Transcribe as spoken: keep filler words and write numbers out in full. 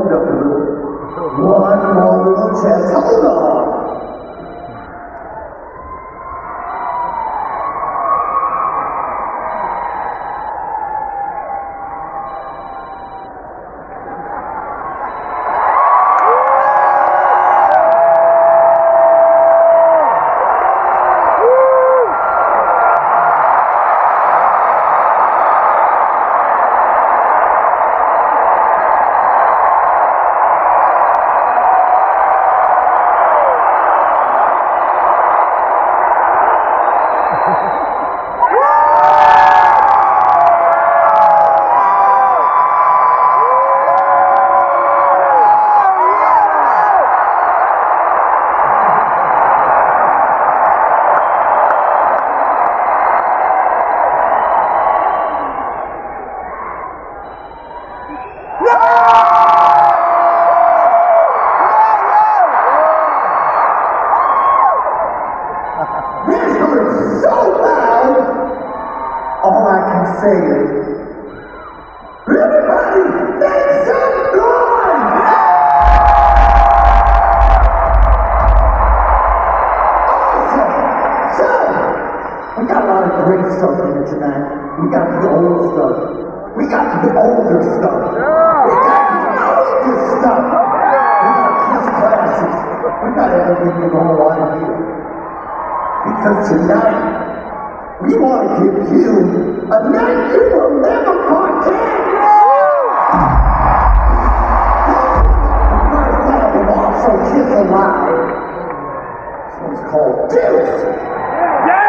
wonderful, one wonderful chest. Hold on. Alive. This one's called Deuce. Yeah.